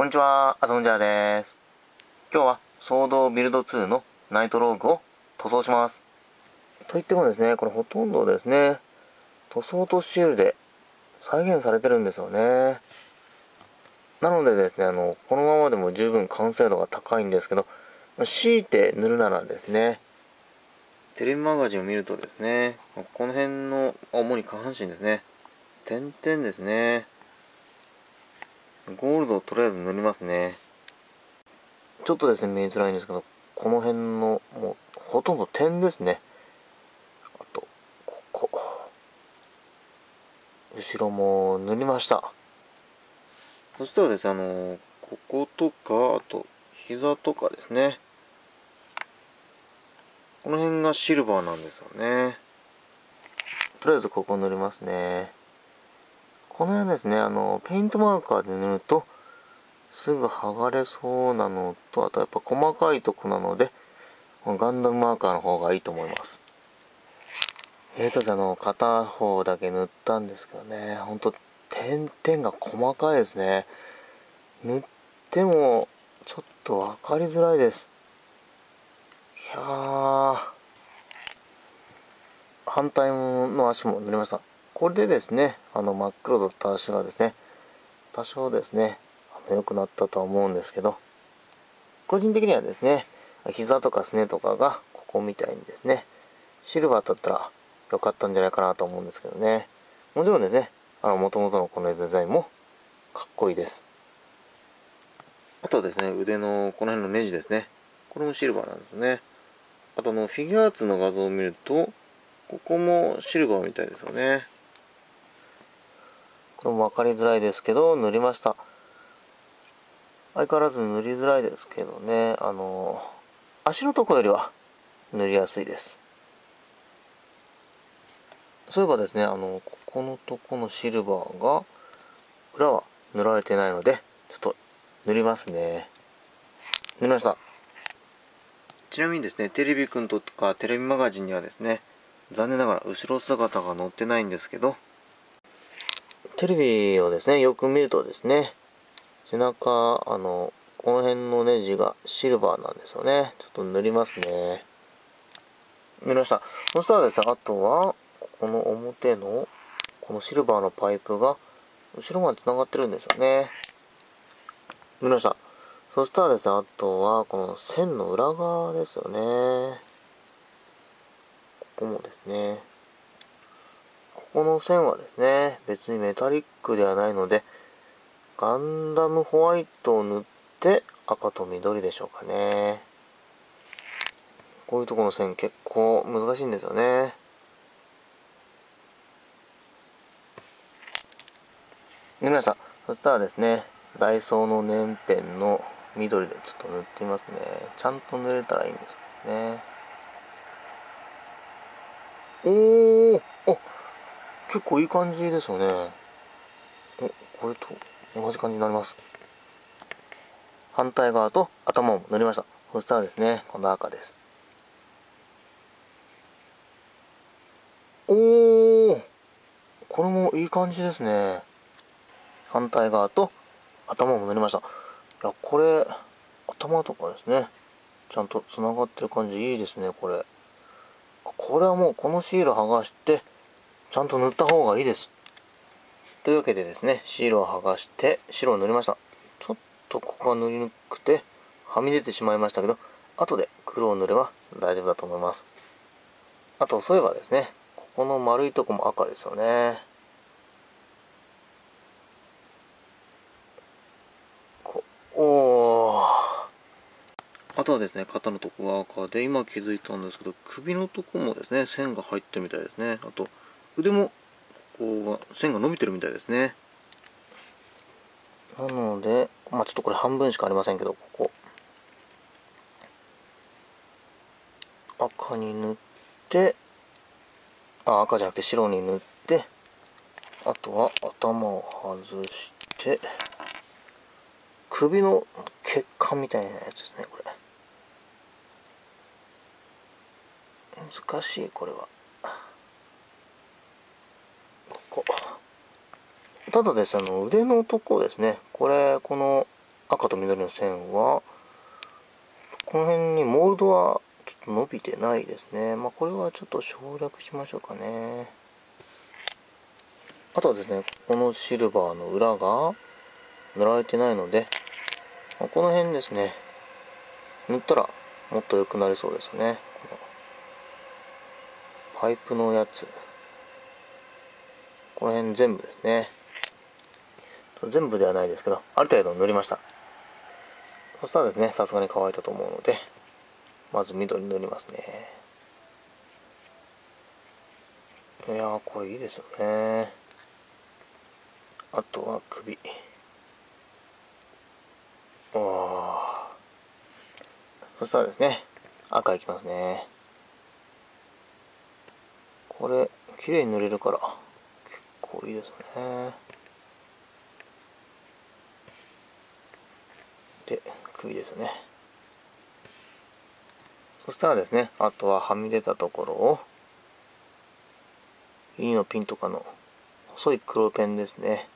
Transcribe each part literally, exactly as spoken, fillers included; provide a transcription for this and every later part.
こんにちは、あさのんじゃらです。今日はソードビルドツーのナイトローグを塗装します。といってもですね、これほとんどですね塗装とシールで再現されてるんですよね。なのでですね、あのこのままでも十分完成度が高いんですけど、強いて塗るならですね、テレビマガジンを見るとですね、この辺の主に下半身ですね、点々ですね、ゴールドをとりあえず塗りますね。ちょっとですね見えづらいんですけど、この辺のもうほとんど点ですね。あとここ後ろも塗りました。そしたらですね、あのこことか、あと膝とかですね、この辺がシルバーなんですよね。とりあえずここ塗りますね。この辺ですね、あのペイントマーカーで塗るとすぐ剥がれそうなのと、あとやっぱ細かいとこなのでガンダムマーカーの方がいいと思います。えーとあの片方だけ塗ったんですけどね、ほんと点々が細かいですね。塗ってもちょっと分かりづらいです。いやー、反対の足も塗りました。これでですね、あの真っ黒だった足がですね、多少ですね、あの良くなったとは思うんですけど、個人的にはですね、膝とかすねとかがここみたいにですね、シルバーだったら良かったんじゃないかなと思うんですけどね。もちろんですね、あの元々のこのデザインもかっこいいです。あとですね、腕のこの辺のネジですね、これもシルバーなんですね。あとあのフィギュアーツの画像を見ると、ここもシルバーみたいですよね。これも分かりづらいですけど塗りました。相変わらず塗りづらいですけどね、あの足のとこよりは塗りやすいです。そういえばですね、あのここのとこのシルバーが裏は塗られてないので、ちょっと塗りますね。塗りました。ちなみにですね、テレビくんとかテレビマガジンにはですね、残念ながら後ろ姿が載ってないんですけど、テレビをですね、よく見るとですね、背中、あの、この辺のネジがシルバーなんですよね。ちょっと塗りますね。塗りました。そしたらですね、あとは、ここの表の、このシルバーのパイプが、後ろまで繋がってるんですよね。塗りました。そしたらですね、あとは、この線の裏側ですよね。ここもですね。ここの線はですね、別にメタリックではないので、ガンダムホワイトを塗って赤と緑でしょうかね。こういうところの線結構難しいんですよね。塗りました。そしたらですね、ダイソーの年片の緑でちょっと塗ってみますね。ちゃんと塗れたらいいんですけどね。おー、あ、結構いい感じですよね。お、これと同じ感じになります。反対側と頭も塗りました。そしたらですね、今度は赤です。おー、これもいい感じですね。反対側と頭も塗りました。いや、これ、頭とかですね、ちゃんとつながってる感じいいですね、これ。これはもうこのシール剥がして、ちゃんと塗った方がいいです。というわけでですね、シールを剥がして白を塗りました。ちょっとここが塗りにくくてはみ出てしまいましたけど、後で黒を塗れば大丈夫だと思います。あとそういえばですね、ここの丸いとこも赤ですよね。こおー、あとはですね、肩のとこが赤で、今気づいたんですけど、首のとこもですね、線が入ってるみたいですね。あと腕もここは線が伸びてるみたいですね。なので、まあ、ちょっとこれ半分しかありませんけど、ここ赤に塗って、あ、赤じゃなくて白に塗って、あとは頭を外して、首の血管みたいなやつですね。これ難しい、これは。ただですね、あの腕のとこですね、これ、この赤と緑の線はこの辺にモールドはちょっと伸びてないですね。まあ、これはちょっと省略しましょうかね。あとはですね、このシルバーの裏が塗られてないので、まあ、この辺ですね、塗ったらもっと良くなりそうですね。このパイプのやつ、この辺全部ですね。全部ではないですけど、ある程度塗りました。そしたらですね、さすがに乾いたと思うので、まず緑塗りますね。いやー、これいいですよね。あとは首。お、そしたらですね、赤いきますね。これ綺麗に塗れるから結構いいですね。で、首ですね。そしたらですね、あとははみ出たところを指のピンとかの細い黒ペンですね、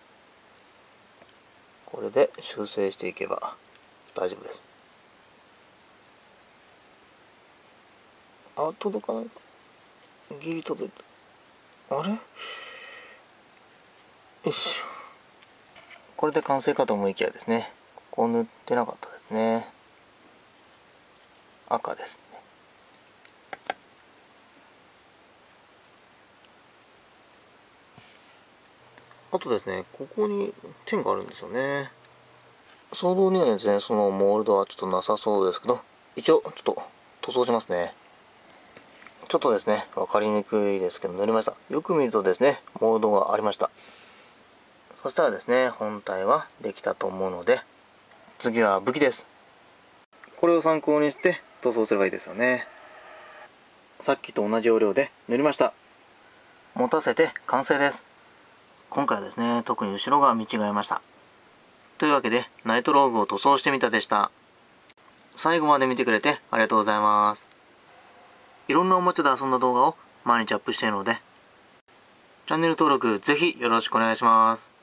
これで修正していけば大丈夫です。あ、届かない、ギリ届いた。あれ、よいしょ。これで完成かと思いきやですね、ここ塗ってなかったですね。赤ですね。あとですね、ここに点があるんですよね。想像にはですね、そのモールドはちょっとなさそうですけど、一応ちょっと塗装しますね。ちょっとですね、分かりにくいですけど塗りました。よく見るとですね、モールドがありました。そしたらですね、本体はできたと思うので、次は武器です。これを参考にして塗装すればいいですよね。さっきと同じ要領で塗りました。持たせて完成です。今回はですね、特に後ろが見違えました。というわけで、ナイトローグを塗装してみたでした。最後まで見てくれてありがとうございます。いろんなおもちゃで遊んだ動画を毎日アップしているので、チャンネル登録ぜひよろしくお願いします。